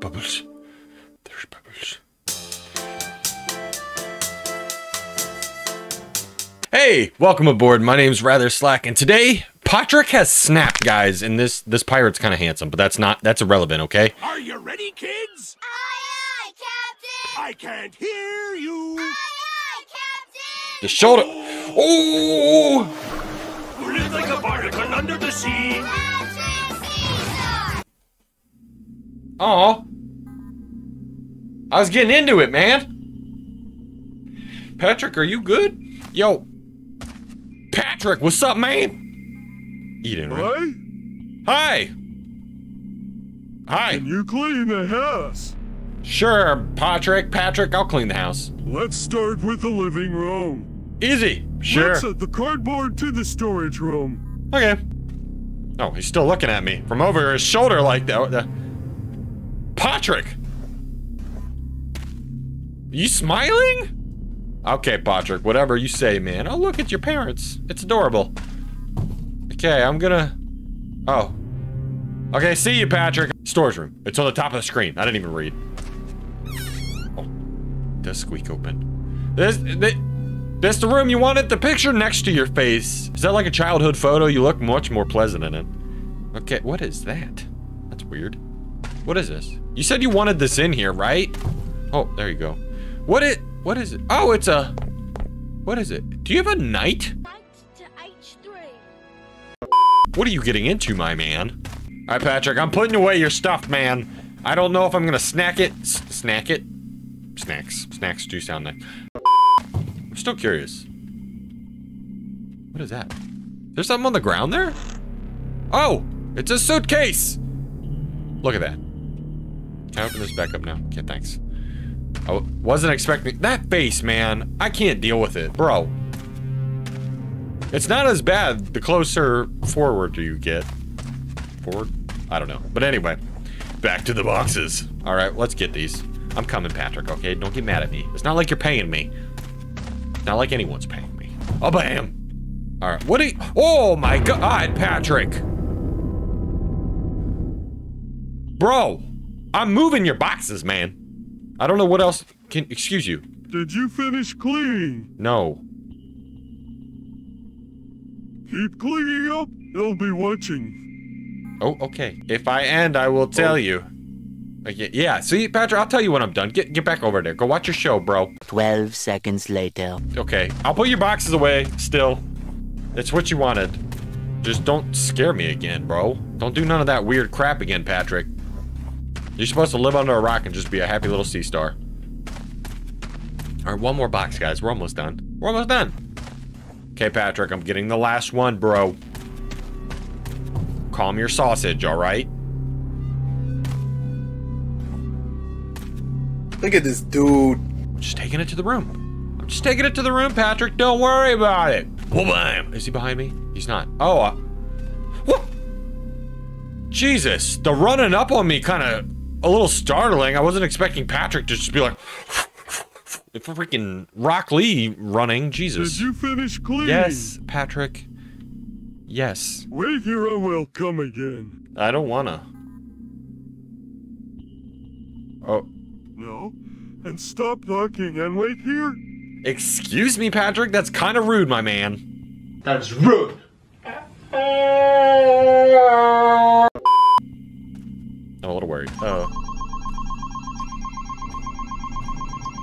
Bubbles. There's bubbles. Hey, welcome aboard. My name's Rather Slack, and today Patrick has snapped, guys. And this pirate's kind of handsome, but that's irrelevant, okay? Are you ready, kids? Aye, aye, Captain. I can't hear you. Aye, aye, Captain. The shoulder. Oh! Who lives like a barnacle under the sea? Oh, I was getting into it, man. Patrick, are you good? Yo, Patrick, what's up, man? Eden, right? Hi. Hi. Can you clean the house? Sure, Patrick. Patrick, I'll clean the house. Let's start with the living room. Easy. Sure. Let's set the cardboard to the storage room. Okay. Oh, he's still looking at me from over his shoulder like that. Patrick! You smiling? Okay, Patrick, whatever you say, man. Oh, look, it's your parents. It's adorable. Okay, I'm gonna... Oh. Okay, see you, Patrick. Storage room. It's on the top of the screen. I didn't even read. Oh, it does squeak open. This the room you wanted? The picture next to your face. Is that like a childhood photo? You look much more pleasant in it. Okay, what is that? That's weird. What is this? You said you wanted this in here, right? Oh, there you go. What is it? Oh, it's a... What is it? Do you have a knight? Knight to H3. What are you getting into, my man? All right, Patrick, I'm putting away your stuff, man. I don't know if I'm gonna snack it. Snack it? Snacks. Snacks do sound nice. I'm still curious. What is that? There's something on the ground there? Oh, it's a suitcase. Look at that. Can I open this back up now? Okay, thanks. I wasn't expecting that face, man. I can't deal with it, bro. It's not as bad the closer forward you get. Forward? I don't know. But anyway, back to the boxes. All right, let's get these. I'm coming, Patrick, okay? Don't get mad at me. It's not like you're paying me. It's not like anyone's paying me. Oh, bam. All right, what are you? Oh my God, Patrick. Bro, I'm moving your boxes, man. I don't know what else can... Excuse you. Did you finish cleaning? No. Keep cleaning up. They'll be watching. Oh, okay. If I end, I will tell you. Okay, yeah, see, Patrick, I'll tell you when I'm done. Get back over there. Go watch your show, bro. 12 seconds later. Okay, I'll put your boxes away still. It's what you wanted. Just don't scare me again, bro. Don't do none of that weird crap again, Patrick. You're supposed to live under a rock and just be a happy little sea star. All right, one more box, guys. We're almost done. We're almost done. Okay, Patrick, I'm getting the last one, bro. Calm your sausage, all right? Look at this dude. I'm just taking it to the room. I'm just taking it to the room, Patrick. Don't worry about it. Well, bam. Is he behind me? He's not. Oh, what? Jesus, the running up on me kind of... A little startling. I wasn't expecting Patrick to just be like, freaking Rock Lee running. Jesus. Did you finish cleaning? Yes, Patrick. Yes. Wait here, I will come again. I don't wanna. Oh. No. And stop talking and wait here. Excuse me, Patrick. That's kind of rude, my man. That's rude. I'm a little worried. Uh-oh.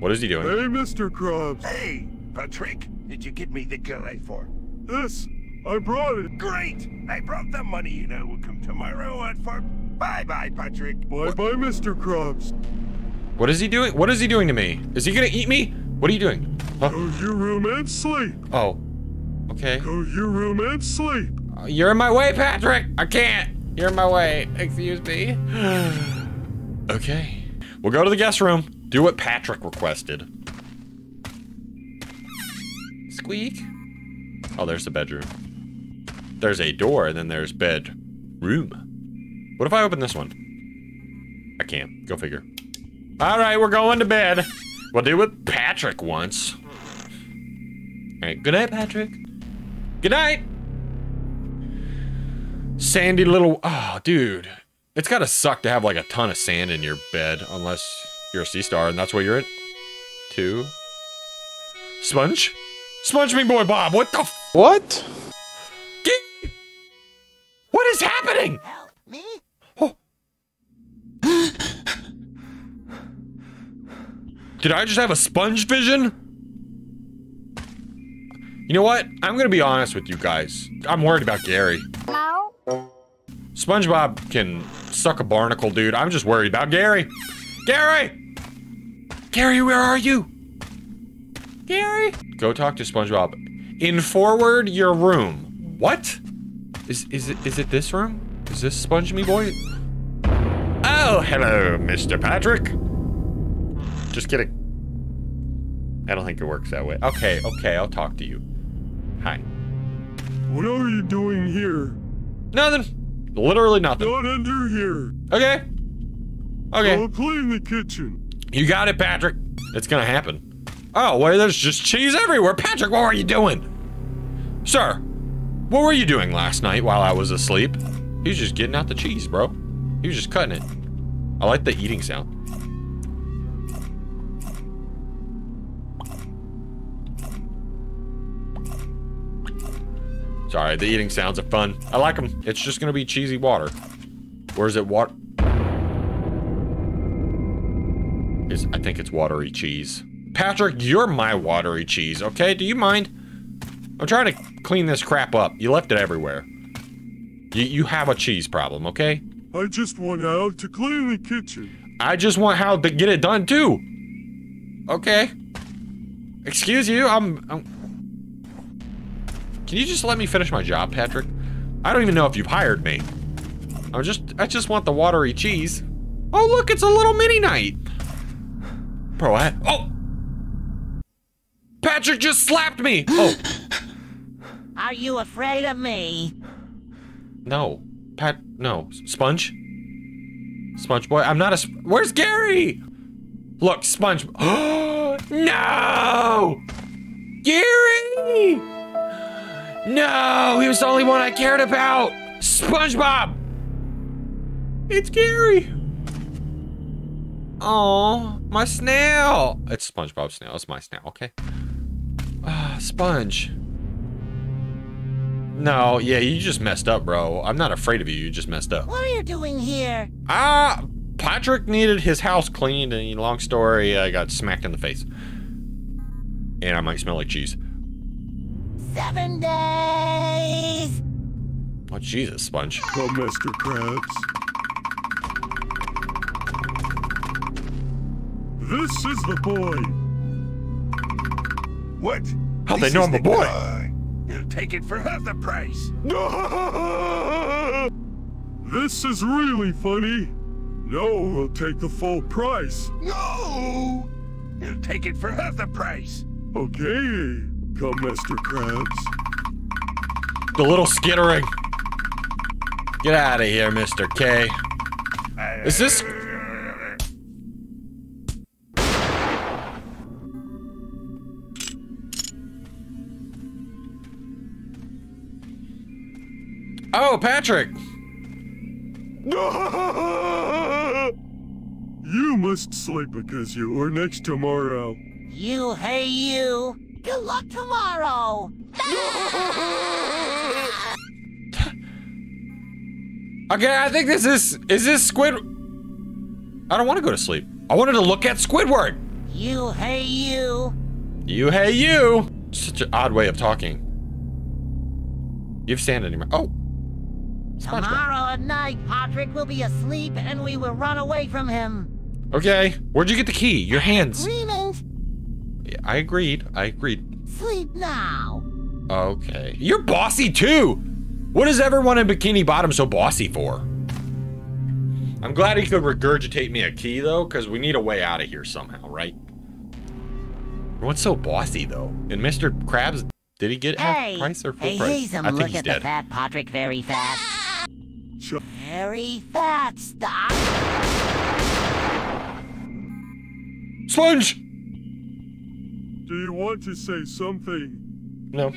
What is he doing? Hey, Mr. Krabs. Hey, Patrick. Did you get me the guy for? Yes, I brought it. Great. I brought the money, you know. We'll come tomorrow at 4. Bye-bye, Patrick. Bye-bye, Mr. Krabs. What is he doing? What is he doing to me? Is he gonna eat me? What are you doing? Huh? Go to your room and sleep. Oh. Okay. Go to your room and sleep. You're in my way, Patrick. I can't. You're in my way. Excuse me. Okay. We'll go to the guest room. Do what Patrick requested. Squeak. Oh, there's the bedroom. There's a door, and then there's bed room. What if I open this one? I can't. Go figure. All right, we're going to bed. We'll do what Patrick wants. All right. Good night, Patrick. Good night. Sandy little, oh, dude. It's gotta suck to have like a ton of sand in your bed, unless you're a sea star, and that's what you're at. Two. Sponge? Sponge me boy Bob, what the f- What? What is happening? Help me? Oh. Did I just have a sponge vision? You know what? I'm gonna be honest with you guys. I'm worried about Gary. Hello? SpongeBob can suck a barnacle, dude. I'm just worried about Gary. Gary! Gary, where are you? Gary? Go talk to SpongeBob. In forward your room. What? Is it this room? Is this Sponge Me Boy? Oh, hello, Mr. Patrick. Just kidding. I don't think it works that way. Okay, okay, I'll talk to you. Hi. What are you doing here? Nothing. Literally nothing. Not under here. Okay. Okay. I'll play in the kitchen. You got it, Patrick. It's gonna happen. Oh, wait, there's just cheese everywhere. Patrick, what are you doing? Sir. What were you doing last night while I was asleep? He was just getting out the cheese, bro. He was just cutting it. I like the eating sound. Sorry, the eating sounds are fun. I like them. It's just gonna be cheesy water. Where is it water? I think it's watery cheese. Patrick, you're my watery cheese, okay? Do you mind? I'm trying to clean this crap up. You left it everywhere. You have a cheese problem, okay? I just want Hal to clean the kitchen. I just want Hal to get it done too. Okay. Excuse you, Can you just let me finish my job, Patrick? I don't even know if you've hired me. I just want the watery cheese. Oh look, it's a little mini night. Bro, oh! Patrick just slapped me! Oh. Are you afraid of me? No. No. Sponge? Sponge boy? I'm not a Where's Gary? Look, Sponge- No! Gary! No! He was the only one I cared about! SpongeBob! It's Gary! Aw, my snail! It's SpongeBob's snail. It's my snail, okay? Sponge. No, yeah, you just messed up, bro. I'm not afraid of you. You just messed up. What are you doing here? Patrick needed his house cleaned, and long story, I got smacked in the face. And I might smell like cheese. 7 days! Oh, Jesus, Sponge. Oh, Mr. Krabs. This is the boy. What? How they know I'm a boy? You'll take it for half the price. This is really funny. No, we'll take the full price. No! You'll take it for half the price. Okay, come, Mr. Krabs. The little skittering. Get out of here, Mr. K. Is this... Oh, Patrick! You must sleep because you are next tomorrow. You, hey you! Good luck tomorrow! Okay, I think this is this Squidward? I don't want to go to sleep. I wanted to look at Squidward! You, hey you! You, hey you! Such an odd way of talking. You have sand in your mouth. Oh! SpongeBob. Tomorrow at night, Patrick will be asleep and we will run away from him. Okay. Where'd you get the key? Your hands. Agreement. Yeah, I agreed. I agreed. Sleep now. Okay. You're bossy too. What is everyone in Bikini Bottom so bossy for? I'm glad he could regurgitate me a key though, because we need a way out of here somehow, right? What's so bossy though? And Mr. Krabs, did he get half price or full price? I think he's dead. Look at the fat Patrick very fast. Very fat stuff. Sponge! Do you want to say something? No.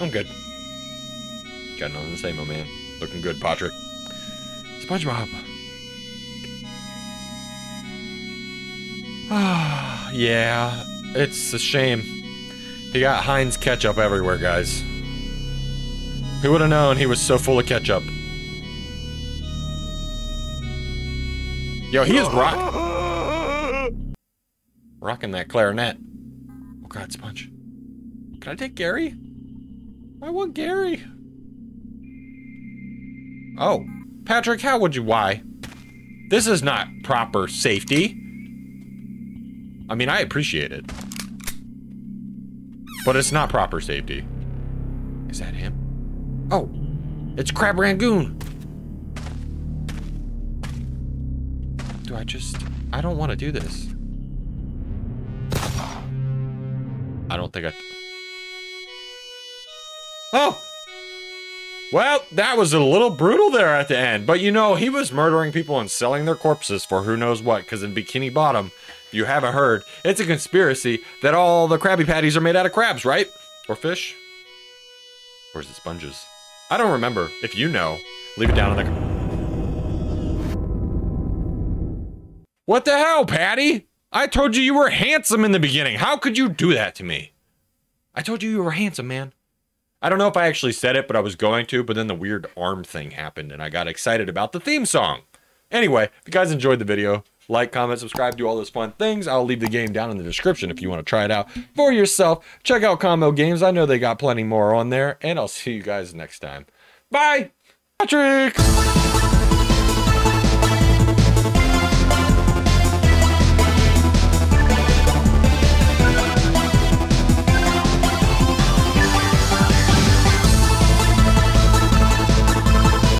I'm good. Got nothing to say, my man. Looking good, Patrick. SpongeBob. Ah, yeah, it's a shame. He got Heinz ketchup everywhere, guys. Who would have known he was so full of ketchup? Yo, he is rocking that clarinet. Oh God, Sponge. Can I take Gary? I want Gary. Oh, Patrick, how would you? Why? This is not proper safety. I mean, I appreciate it, but it's not proper safety. Is that him? Oh, it's Crab Rangoon. Do I just? I don't want to do this. I don't think I. Oh. Well, that was a little brutal there at the end, but you know, he was murdering people and selling their corpses for who knows what, because in Bikini Bottom, if you haven't heard, it's a conspiracy that all the Krabby Patties are made out of crabs, right? Or fish? Or is it sponges? I don't remember. If you know, leave it down in the... What the hell, Patty? I told you you were handsome in the beginning. How could you do that to me? I told you you were handsome, man. I don't know if I actually said it, but I was going to, but then the weird arm thing happened and I got excited about the theme song. Anyway, if you guys enjoyed the video, like, comment, subscribe, do all those fun things. I'll leave the game down in the description if you want to try it out for yourself. Check out Combo Games. I know they got plenty more on there, and I'll see you guys next time. Bye! Patrick!